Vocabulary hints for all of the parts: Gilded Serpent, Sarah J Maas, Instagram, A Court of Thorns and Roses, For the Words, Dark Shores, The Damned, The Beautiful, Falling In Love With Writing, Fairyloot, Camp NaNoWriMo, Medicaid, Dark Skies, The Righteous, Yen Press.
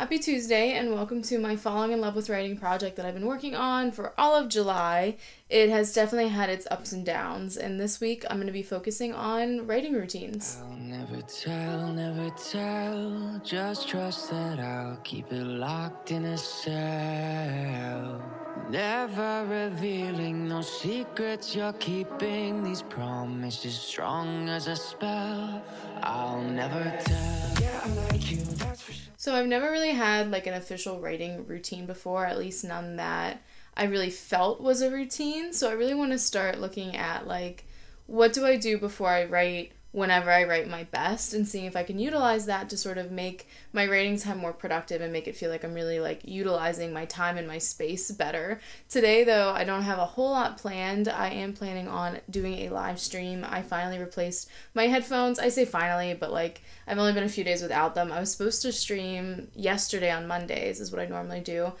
Happy Tuesday and welcome to my Falling In Love With Writing project that I've been working on for all of July. It has definitely had its ups and downs, and this week I'm going to be focusing on writing routines. I'll never tell, just trust that I'll keep it locked in a cell. Never revealing no secrets you're keeping, these promises strong as a spell. I'll never tell. Yeah, I like you, that's for sure. So I've never really had like an official writing routine before, at least none that I really felt was a routine. So I really want to start looking at like, what do I do before I write, whenever I write my best, and seeing if I can utilize that to sort of make my writing time more productive and make it feel like I'm really like utilizing my time and my space better. Today though, I don't have a whole lot planned. I am planning on doing a live stream. I finally replaced my headphones. I say finally, but like, I've only been a few days without them. I was supposed to stream yesterday on Mondays is what I normally do,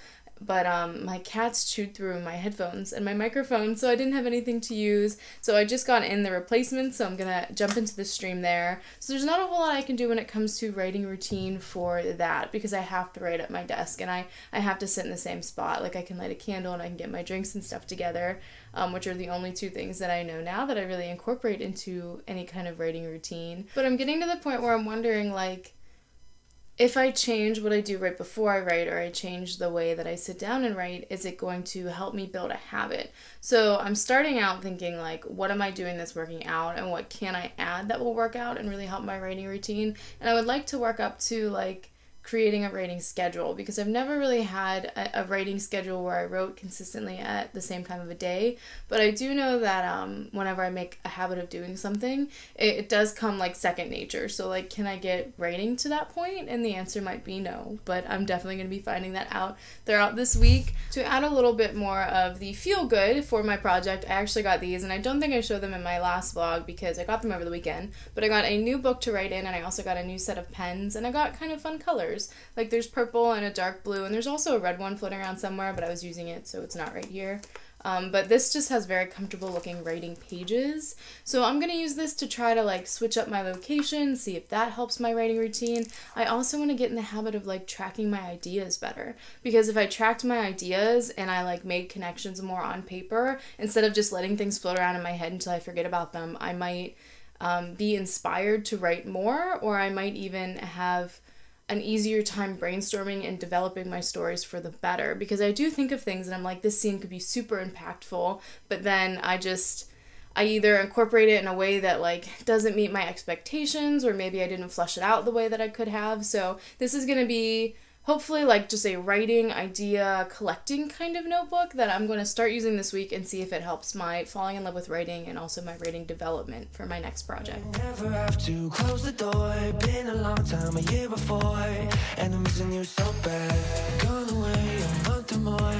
but my cats chewed through my headphones and my microphone, so I didn't have anything to use. So I just got in the replacement, so I'm gonna jump into the stream there. So there's not a whole lot I can do when it comes to writing routine for that, because I have to write at my desk and I have to sit in the same spot. Like I can light a candle and I can get my drinks and stuff together, which are the only two things that I know now that I really incorporate into any kind of writing routine. But I'm getting to the point where I'm wondering like, if I change what I do right before I write, or I change the way that I sit down and write, is it going to help me build a habit? So I'm starting out thinking like, what am I doing that's working out, and what can I add that will work out and really help my writing routine? And I would like to work up to like creating a writing schedule, because I've never really had a writing schedule where I wrote consistently at the same time of a day. But I do know that whenever I make a habit of doing something, it does come like second nature. So like, can I get writing to that point? And the answer might be no, but I'm definitely going to be finding that out throughout this week. To add a little bit more of the feel good for my project, I actually got these, and I don't think I showed them in my last vlog because I got them over the weekend, but I got a new book to write in, and I also got a new set of pens, and I got kind of fun colors. Like there's purple and a dark blue, and there's also a red one floating around somewhere, but I was using it so it's not right here. But this just has very comfortable looking writing pages. So I'm going to use this to try to like switch up my location, see if that helps my writing routine. I also want to get in the habit of like tracking my ideas better, because if I tracked my ideas and I like made connections more on paper, instead of just letting things float around in my head until I forget about them, I might be inspired to write more, or I might even have an easier time brainstorming and developing my stories for the better, because I do think of things and I'm like, this scene could be super impactful, but then I either incorporate it in a way that like doesn't meet my expectations, or maybe I didn't flesh it out the way that I could have. So this is going to be hopefully like just a writing idea collecting kind of notebook that I'm going to start using this week and see if it helps my falling in love with writing and also my writing development for my next project. Never have to close the door, been a long time, a year before, and I'm missing you so bad. Gone away a month or more,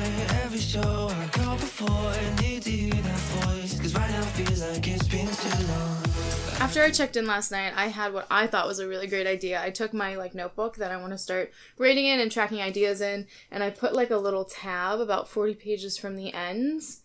every show I go before, I need to hear that voice, because right now feels like it's been too long. After I checked in last night, I had what I thought was a really great idea. I took my like notebook that I want to start writing in and tracking ideas in, and I put like a little tab about 40 pages from the ends.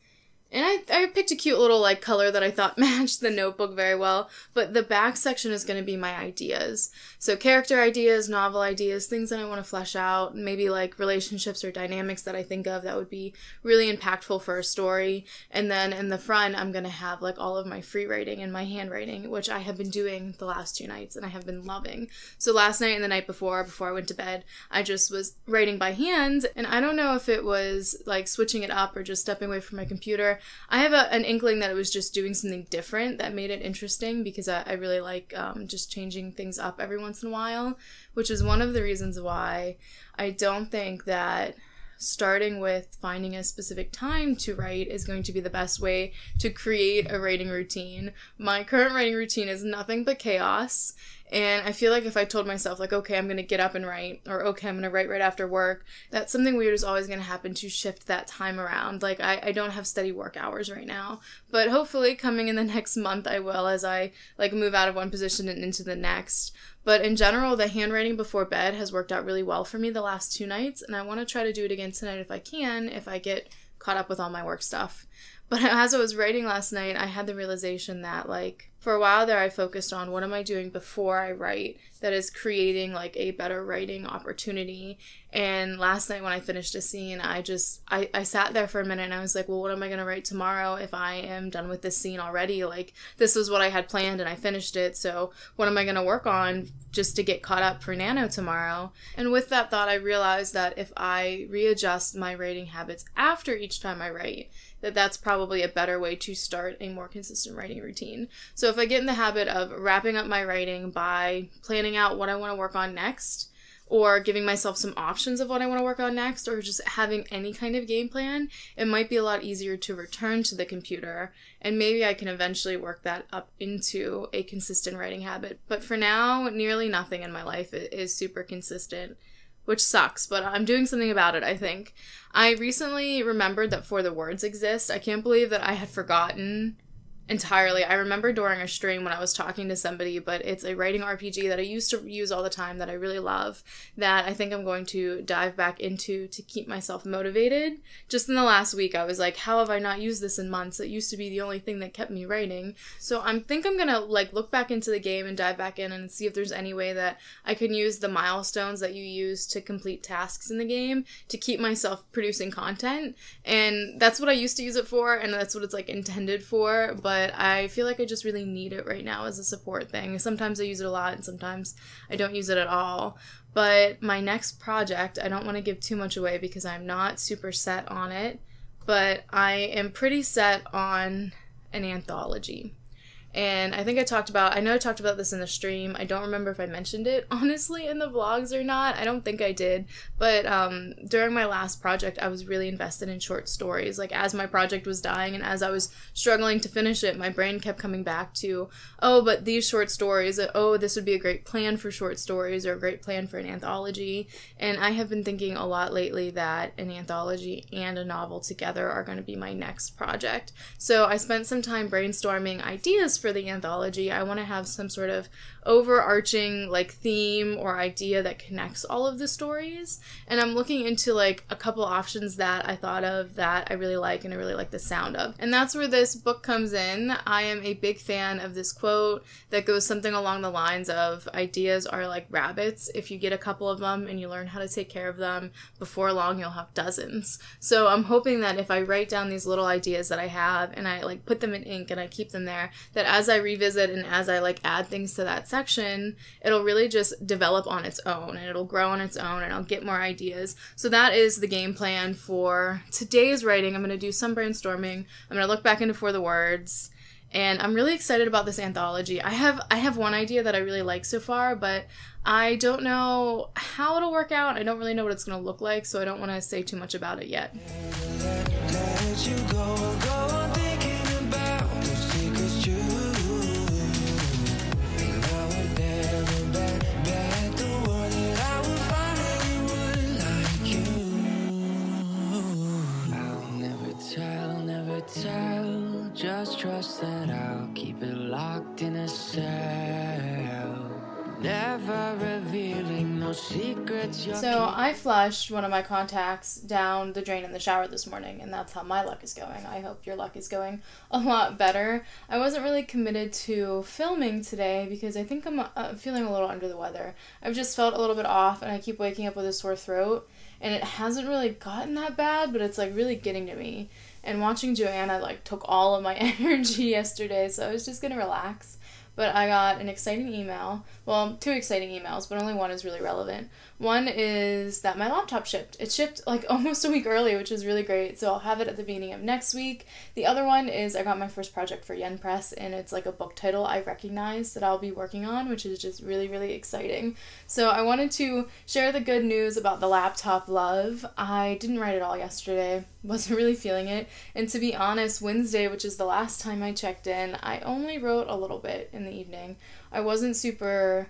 And I picked a cute little like color that I thought matched the notebook very well, but the back section is going to be my ideas. So character ideas, novel ideas, things that I want to flesh out, maybe like relationships or dynamics that I think of that would be really impactful for a story. And then in the front, I'm going to have like all of my free writing and my handwriting, which I have been doing the last two nights and I have been loving. So last night and the night before I went to bed, I just was writing by hand, and I don't know if it was like switching it up or just stepping away from my computer. I have an inkling that it was just doing something different that made it interesting, because I really like just changing things up every once in a while, which is one of the reasons why I don't think that starting with finding a specific time to write is going to be the best way to create a writing routine. My current writing routine is nothing but chaos. And I feel like if I told myself like, okay, I'm going to get up and write, or okay, I'm going to write right after work, that something weird is always going to happen to shift that time around. Like I don't have steady work hours right now, but hopefully coming in the next month, I will, as I like move out of one position and into the next. But in general, the handwriting before bed has worked out really well for me the last two nights. And I want to try to do it again tonight if I can, if I get caught up with all my work stuff. But as I was writing last night, I had the realization that like, For a while there, I focused on what am I doing before I write that is creating like a better writing opportunity. And last night when I finished a scene, I sat there for a minute and I was like, well, what am I going to write tomorrow if I am done with this scene already? Like, this was what I had planned and I finished it. So what am I going to work on just to get caught up for Nano tomorrow? And with that thought, I realized that if I readjust my writing habits after each time I write, that's probably a better way to start a more consistent writing routine. So if I get in the habit of wrapping up my writing by planning out what I want to work on next, or giving myself some options of what I want to work on next, or just having any kind of game plan, it might be a lot easier to return to the computer, and maybe I can eventually work that up into a consistent writing habit. But for now, nearly nothing in my life is super consistent, which sucks, but I'm doing something about it, I think. I recently remembered that For the Words exists. I can't believe that I had forgotten entirely. I remember during a stream when I was talking to somebody, but it's a writing RPG that I used to use all the time that I really love, that I think I'm going to dive back into to keep myself motivated. Just in the last week, I was like, how have I not used this in months? It used to be the only thing that kept me writing. So I think I'm gonna like look back into the game and dive back in and see if there's any way that I can use the milestones that you use to complete tasks in the game to keep myself producing content. And that's what I used to use it for, and that's what it's like intended for, but I feel like I just really need it right now as a support thing. Sometimes I use it a lot and sometimes I don't use it at all. But my next project, I don't want to give too much away because I'm not super set on it, but I am pretty set on an anthology. And I think I talked about this in the stream. I don't remember if I mentioned it, honestly, in the vlogs or not. I don't think I did, but during my last project, I was really invested in short stories. Like, as my project was dying and as I was struggling to finish it, my brain kept coming back to, oh, but these short stories, oh, this would be a great plan for short stories or a great plan for an anthology. And I have been thinking a lot lately that an anthology and a novel together are going to be my next project. So I spent some time brainstorming ideas for the anthology. I want to have some sort of overarching like theme or idea that connects all of the stories, and I'm looking into like a couple options that I thought of that I really like and I really like the sound of. And that's where this book comes in. I am a big fan of this quote that goes something along the lines of, ideas are like rabbits. If you get a couple of them and you learn how to take care of them, before long you'll have dozens. So I'm hoping that if I write down these little ideas that I have and I like put them in ink and I keep them there, that as I revisit and as I like add things to that section, it'll really just develop on its own and it'll grow on its own and I'll get more ideas. So that is the game plan for today's writing. I'm going to do some brainstorming. I'm going to look back into For the Words. And I'm really excited about this anthology. I have one idea that I really like so far, but I don't know how it'll work out. I don't really know what it's going to look like, so I don't want to say too much about it yet. Let you go. Tell, just trust that I'll keep it locked in a cell, never revealing no secrets. So I flushed one of my contacts down the drain in the shower this morning, and that's how my luck is going. I hope your luck is going a lot better. I wasn't really committed to filming today because I think I'm feeling a little under the weather. I've just felt a little bit off, and I keep waking up with a sore throat, and it hasn't really gotten that bad, but it's like really getting to me. And watching Joanna like took all of my energy yesterday, so I was just gonna relax. But I got an exciting email. Well, two exciting emails, but only one is really relevant. One is that my laptop shipped. It shipped like almost a week early, which is really great, so I'll have it at the beginning of next week. The other one is I got my first project for Yen Press, and it's like a book title I recognize that I'll be working on, which is just really, really exciting. So I wanted to share the good news about the laptop love. I didn't write it all yesterday. Wasn't really feeling it, and to be honest, Wednesday, which is the last time I checked in, I only wrote a little bit in the evening. I wasn't super,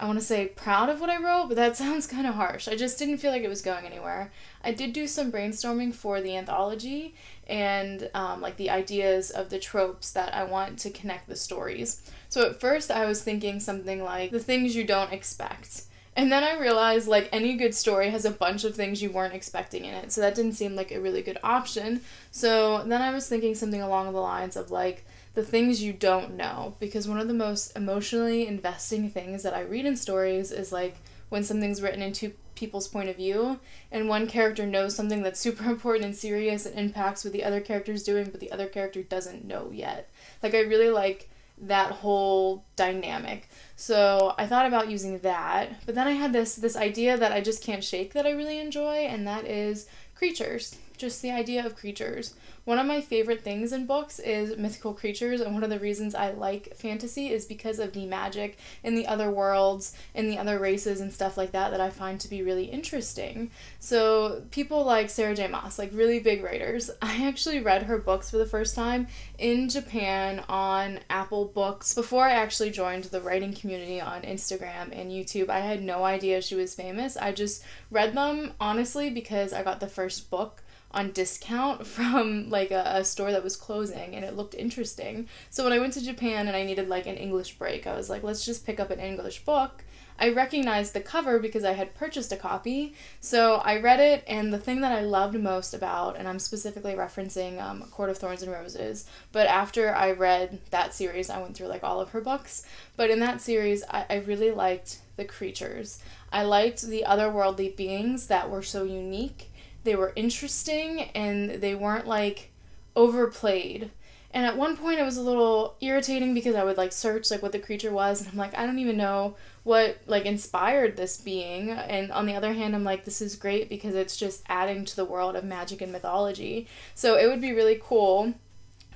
I want to say, proud of what I wrote, but that sounds kind of harsh. I just didn't feel like it was going anywhere. I did do some brainstorming for the anthology and like the ideas of the tropes that I want to connect the stories. So at first I was thinking something like the things you don't expect. And then I realized, like, any good story has a bunch of things you weren't expecting in it, so that didn't seem like a really good option. So then I was thinking something along the lines of, like, the things you don't know, because one of the most emotionally investing things that I read in stories is like when something's written in two people's point of view and one character knows something that's super important and serious and impacts what the other character's doing, but the other character doesn't know yet. Like, I really like that whole dynamic. So I thought about using that, but then I had this idea that I just can't shake that I really enjoy, and that is creatures. Just the idea of creatures. One of my favorite things in books is mythical creatures, and one of the reasons I like fantasy is because of the magic in the other worlds, in the other races and stuff like that that I find to be really interesting. So people like Sarah J Maas, like really big writers, I actually read her books for the first time in Japan on Apple Books before I actually joined the writing community on Instagram and YouTube. I had no idea she was famous. I just read them, honestly, because I got the first book on discount from like a store that was closing, and it looked interesting. So when I went to Japan and I needed like an English break, I was like, let's just pick up an English book. I recognized the cover because I had purchased a copy, so I read it, and the thing that I loved most about, and I'm specifically referencing A Court of Thorns and Roses, but after I read that series, I went through like all of her books, but in that series, I really liked the creatures. I liked the otherworldly beings that were so unique, they were interesting, and they weren't like overplayed. And at one point it was a little irritating because I would like search like what the creature was, and I'm like, I don't even know what like inspired this being. And on the other hand, I'm like, this is great because it's just adding to the world of magic and mythology. So it would be really cool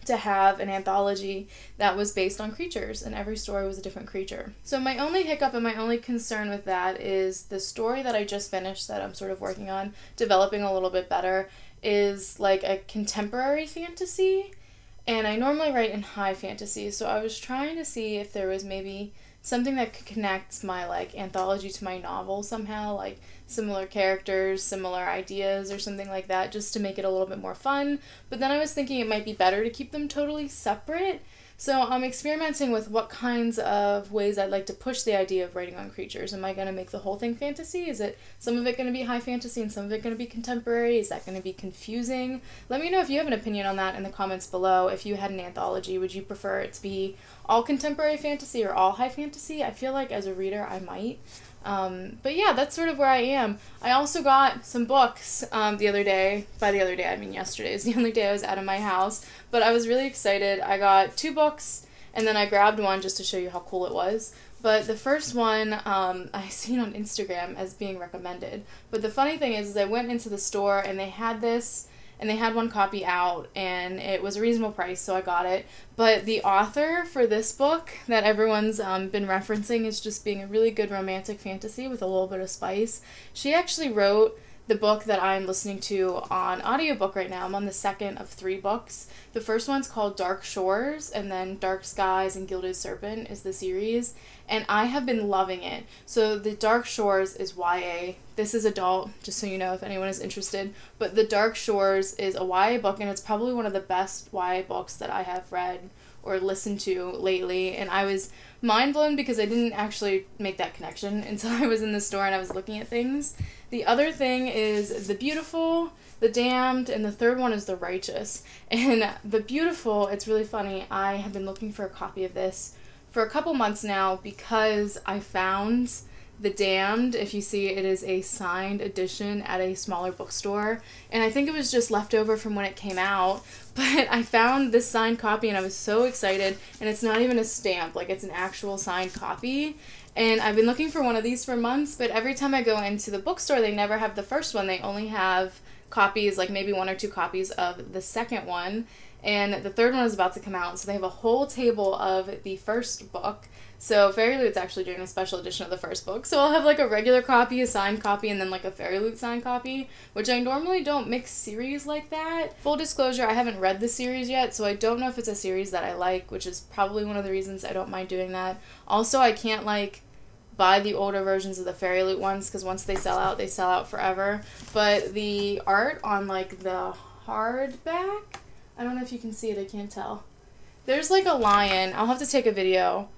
to have an anthology that was based on creatures, and every story was a different creature. So my only hiccup and my only concern with that is the story that I just finished that I'm sort of working on developing a little bit better is like a contemporary fantasy, and I normally write in high fantasy, so I was trying to see if there was maybe something that could connect my like anthology to my novel somehow, like similar characters, similar ideas or something like that, just to make it a little bit more fun. But then I was thinking it might be better to keep them totally separate. So I'm experimenting with what kinds of ways I'd like to push the idea of writing on creatures. Am I going to make the whole thing fantasy? Is it some of it going to be high fantasy and some of it going to be contemporary? Is that going to be confusing? Let me know if you have an opinion on that in the comments below. If you had an anthology, would you prefer it to be all contemporary fantasy or all high fantasy? I feel like as a reader I might. But yeah, that's sort of where I am. I also got some books the other day. By the other day, I mean yesterday is the only day I was out of my house. But I was really excited. I got two books, and then I grabbed one just to show you how cool it was. But the first one I seen on Instagram as being recommended. But the funny thing is I went into the store, and they had this, and they had one copy out, and it was a reasonable price, so I got it. But the author for this book that everyone's been referencing is just being a really good romantic fantasy with a little bit of spice. She actually wrote the book that I'm listening to on audiobook right now. I'm on the second of three books. The first one's called Dark Shores, and then Dark Skies and Gilded Serpent is the series, and I have been loving it. So the Dark Shores is YA. This is adult, just so you know if anyone is interested, but the Dark Shores is a YA book, and it's probably one of the best YA books that I have read or listened to lately, and I was mind blown because I didn't actually make that connection until I was in the store and I was looking at things. The other thing is The Beautiful, The Damned, and the third one is The Righteous. And The Beautiful, it's really funny, I have been looking for a copy of this for a couple months now because I found The Damned. If you see, it is a signed edition at a smaller bookstore, and I think it was just left over from when it came out, but I found this signed copy and I was so excited, and it's not even a stamp, like it's an actual signed copy. And I've been looking for one of these for months, but every time I go into the bookstore, they never have the first one. They only have copies, like maybe one or two copies of the second one. And the third one is about to come out, so they have a whole table of the first book. So Fairyloot's actually doing a special edition of the first book, so I'll have like a regular copy, a signed copy, and then like a Fairyloot signed copy, which I normally don't mix series like that. Full disclosure, I haven't read the series yet, so I don't know if it's a series that I like, which is probably one of the reasons I don't mind doing that. Also, I can't like buy the older versions of the Fairyloot ones, because once they sell out forever. But the art on like the hardback, I don't know if you can see it, I can't tell. There's like a lion. I'll have to take a video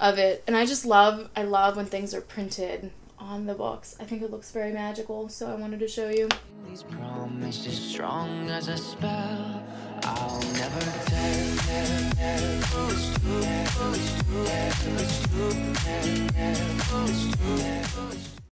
of it. And I just love, I love when things are printed on the books. I think it looks very magical, so I wanted to show you. These promises strong as a spell. I'll never tell.